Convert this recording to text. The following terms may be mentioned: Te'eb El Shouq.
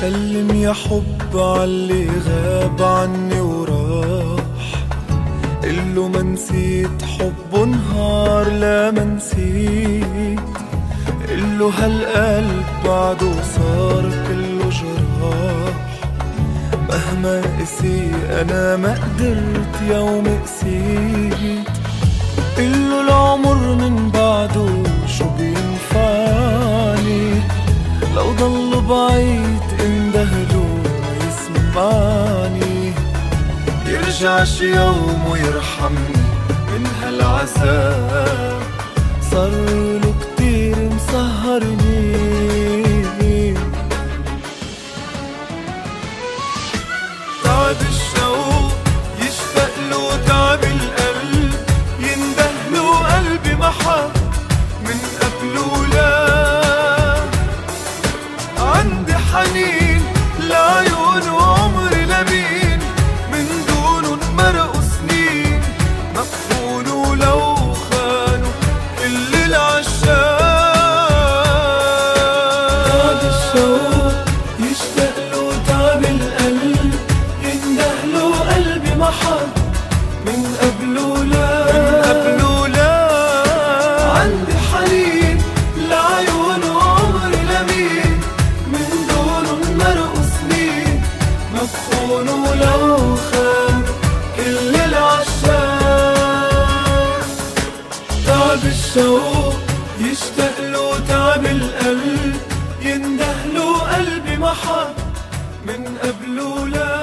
سلم يا حب عاللي غاب عني وراح، قله ما نسيت حبه نهار لا ما نسيت، قله هالقلب بعده صار كله جراح، مهما قسي أنا ما قدرت يوم قسيت، قله العمر من بعده شو بينفعني لو ضل بعيد اندهله ما يسمعني، يرجع شي يوم ويرحمني من هالعذاب، صارله كتير مسهرني، تعب الشوق يشتقله تعب القلب يندهله قلبي محا من قبله، حنين لعيون وعمر لمين من دونن مرقوا سنين، مفهونوا لو خانوا كل العشاق، تعب الشوق يشتقله تعب القلب يندهله قلبي محا من قبله لا، عندي حنين لعيون وعمر لمين مفهونوا لو خان كل العشاق، تعب الشوق يشتقله تعب القلب يندهله قلبي محا من قبله لا.